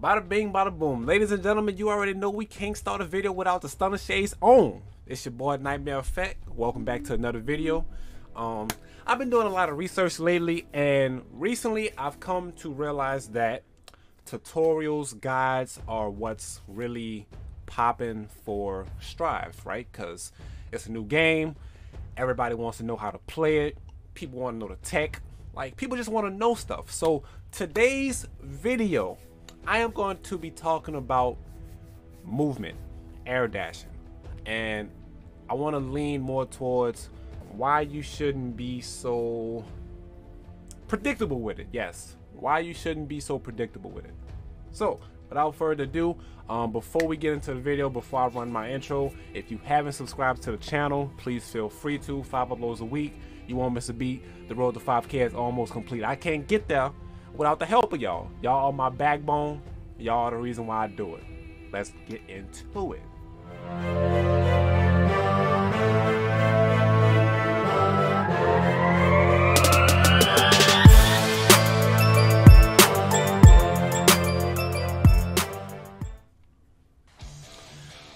Bada bing, bada boom. Ladies and gentlemen, you already know we can't start a video without the stunner shades on. It's your boy Nightmare Effect. Welcome back to another video. I've been doing a lot of research lately, and recently I've come to realize that tutorials, guides are what's really popping for Strive, right? Because it's a new game. Everybody wants to know how to play it. People want to know the tech. Like, people just want to know stuff. So today's video, I am going to be talking about movement, air dashing, and I want to lean more towards why you shouldn't be so predictable with it. Yes, why you shouldn't be so predictable with it. So without further ado, before we get into the video, before I run my intro, if you haven't subscribed to the channel, please feel free to. 5 uploads a week. You won't miss a beat. The road to 5K is almost complete. I can't get there without the help of y'all. Y'all are my backbone. Y'all are the reason why I do it. Let's get into it.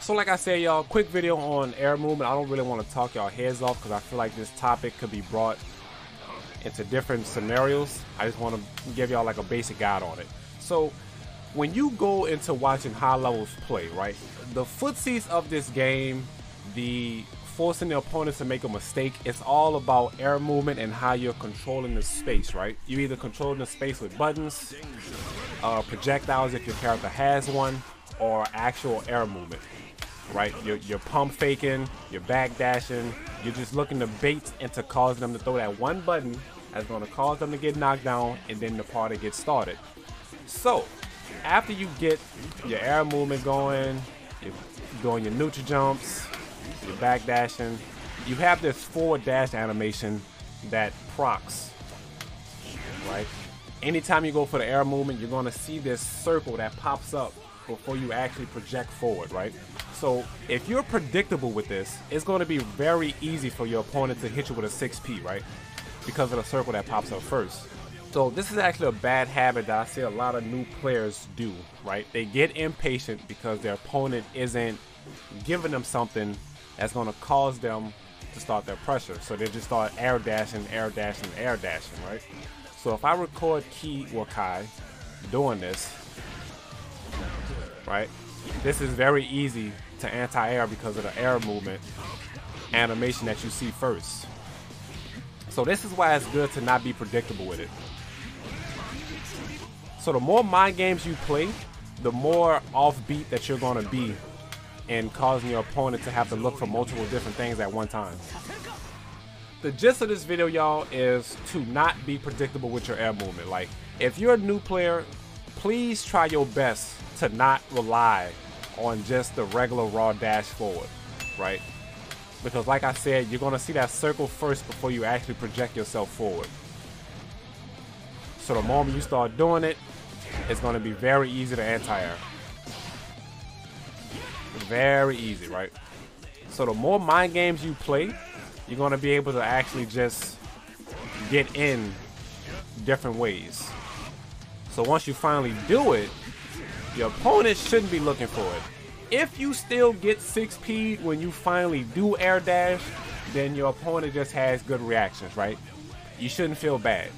So like I said, y'all, quick video on air movement. I don't really want to talk y'all heads off because I feel like this topic could be brought into different scenarios. I just want to give y'all like a basic guide on it. So when you go into watching high levels play, right, the footsies of this game, the forcing the opponents to make a mistake, it's all about air movement and how you're controlling the space, right? You're either controlling the space with buttons, projectiles if your character has one, or actual air movement, right? You're pump faking, you're back dashing, you're just looking to bait into causing them to throw that one button that's going to cause them to get knocked down, and then the party gets started. So after you get your air movement going, you're doing your neutral jumps, you're back dashing, you have this forward dash animation that procs, right? Anytime you go for the air movement, you're going to see this circle that pops up before you actually project forward, right? So if you're predictable with this, it's going to be very easy for your opponent to hit you with a 6P, right? Because of the circle that pops up first. So this is actually a bad habit that I see a lot of new players do, right? They get impatient because their opponent isn't giving them something that's going to cause them to start their pressure. So they just start air dashing, air dashing, air dashing, right? So if I record Ki or Kai doing this, right, this is very easy to anti-air because of the air movement animation that you see first. So this is why it's good to not be predictable with it. So the more mind games you play, the more offbeat that you're going to be and causing your opponent to have to look for multiple different things at one time. The gist of this video, y'all, is to not be predictable with your air movement. Like, if you're a new player, please try your best to not rely on just the regular raw dash forward, right? Because like I said, you're going to see that circle first before you actually project yourself forward. So the moment you start doing it, it's going to be very easy to anti-air. Very easy, right? So the more mind games you play, you're going to be able to actually just get in different ways. So once you finally do it, your opponent shouldn't be looking for it. If you still get 6P'd when you finally do air dash, then your opponent just has good reactions, right? You shouldn't feel bad.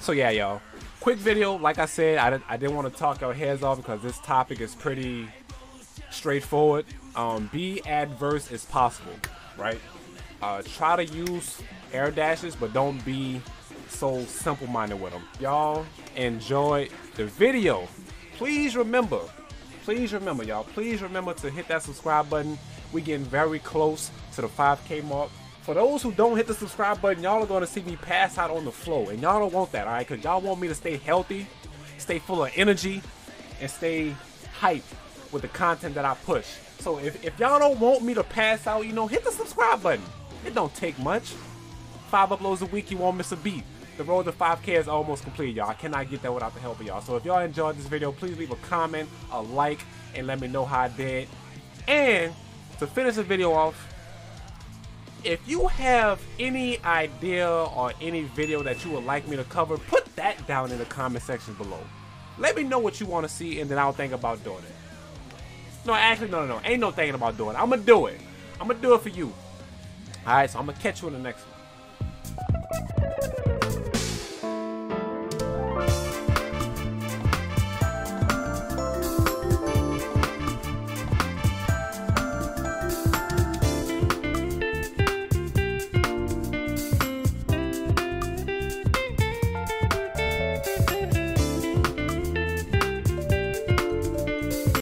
So yeah, y'all, quick video. Like I said, I didn't want to talk your heads off because this topic is pretty straightforward. Be adverse as possible, right? Try to use air dashes, but don't be so simple-minded with them. Y'all enjoy the video. Please remember, y'all, please remember to hit that subscribe button. We're getting very close to the 5K mark. For those who don't hit the subscribe button, y'all are going to see me pass out on the floor, and y'all don't want that, all right? Because y'all want me to stay healthy, stay full of energy, and stay hyped with the content that I push. So if y'all don't want me to pass out, you know, hit the subscribe button. It don't take much. 5 uploads a week, you won't miss a beat. The road to 5K is almost complete, y'all. I cannot get there without the help of y'all. So if y'all enjoyed this video, please leave a comment, a like, and let me know how I did. And to finish the video off, if you have any idea or any video that you would like me to cover, put that down in the comment section below. Let me know what you want to see, and then I'll think about doing it. No, actually, no. Ain't no thinking about doing it. I'm going to do it. I'm going to do it for you. All right, so I'm going to catch you in the next one.